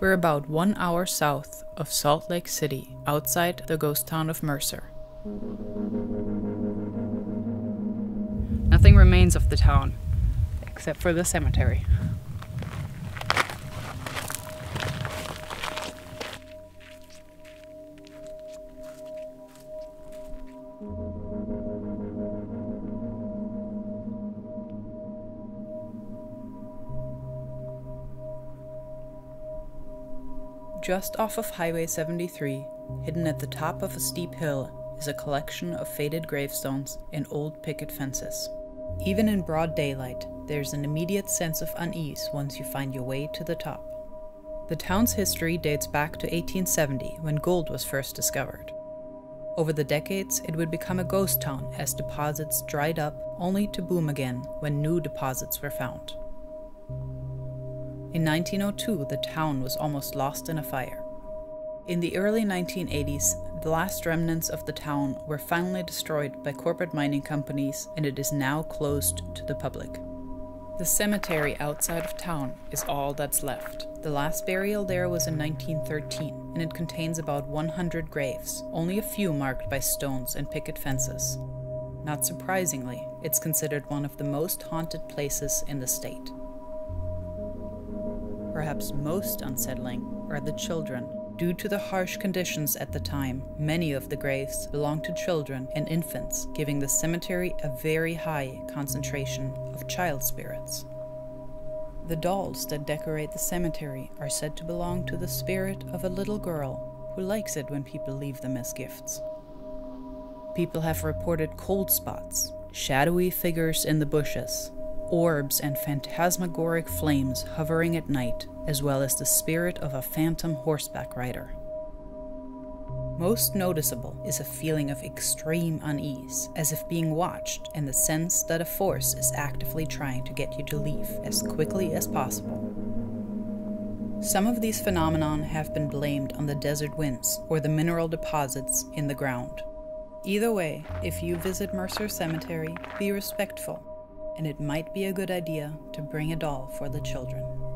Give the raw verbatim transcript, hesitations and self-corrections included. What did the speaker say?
We're about one hour south of Salt Lake City, outside the ghost town of Mercur. Nothing remains of the town, except for the cemetery. Just off of Highway seventy-three, hidden at the top of a steep hill, is a collection of faded gravestones and old picket fences. Even in broad daylight, there's an immediate sense of unease once you find your way to the top. The town's history dates back to eighteen seventy, when gold was first discovered. Over the decades, it would become a ghost town as deposits dried up, only to boom again when new deposits were found. In nineteen oh two, the town was almost lost in a fire. In the early nineteen eighties, the last remnants of the town were finally destroyed by corporate mining companies, and it is now closed to the public. The cemetery outside of town is all that's left. The last burial there was in nineteen thirteen, and it contains about one hundred graves, only a few marked by stones and picket fences. Not surprisingly, it's considered one of the most haunted places in the state. Perhaps most unsettling are the children. Due to the harsh conditions at the time, many of the graves belonged to children and infants, giving the cemetery a very high concentration of child spirits. The dolls that decorate the cemetery are said to belong to the spirit of a little girl who likes it when people leave them as gifts. People have reported cold spots, shadowy figures in the bushes, orbs and phantasmagoric flames hovering at night, as well as the spirit of a phantom horseback rider. Most noticeable is a feeling of extreme unease, as if being watched, and the sense that a force is actively trying to get you to leave as quickly as possible. Some of these phenomena have been blamed on the desert winds or the mineral deposits in the ground. Either way, if you visit Mercur Cemetery, be respectful. And it might be a good idea to bring a doll for the children.